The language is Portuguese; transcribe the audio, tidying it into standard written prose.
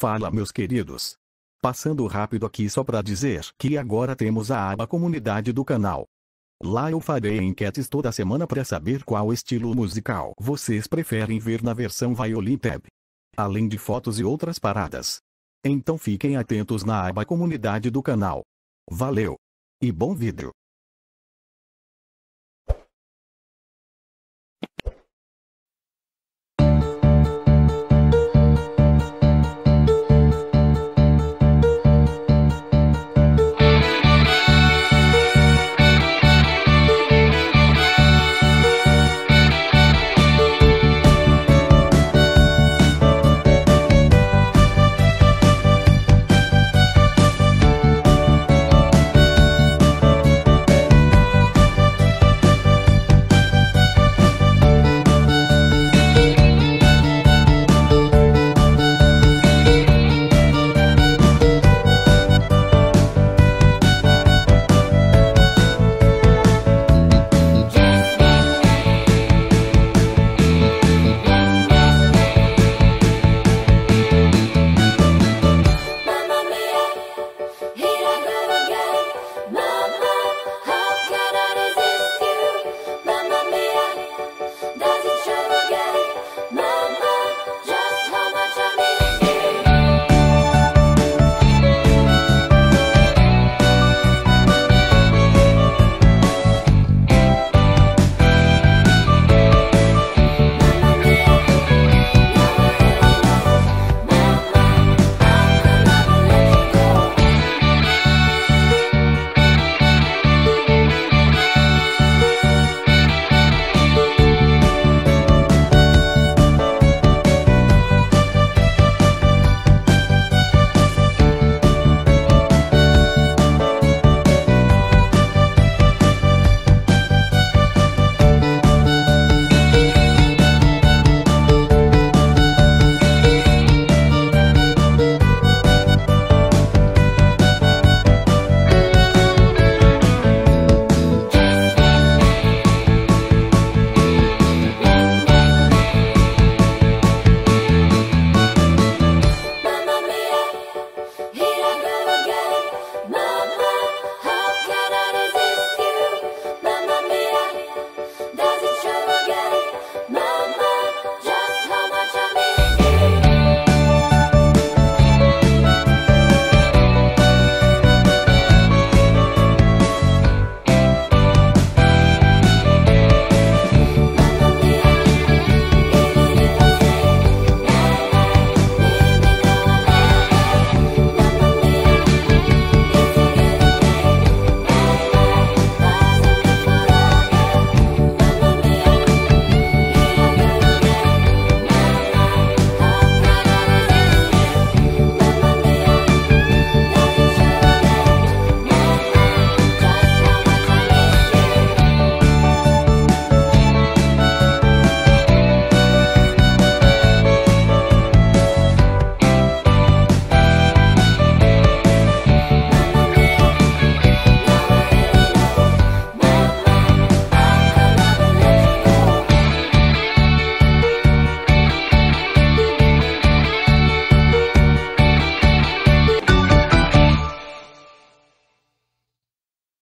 Fala, meus queridos. Passando rápido aqui só para dizer que agora temos a aba comunidade do canal. Lá eu farei enquetes toda semana para saber qual estilo musical vocês preferem ver na versão Violin Tab. Além de fotos e outras paradas. Então fiquem atentos na aba comunidade do canal. Valeu! E bom vídeo!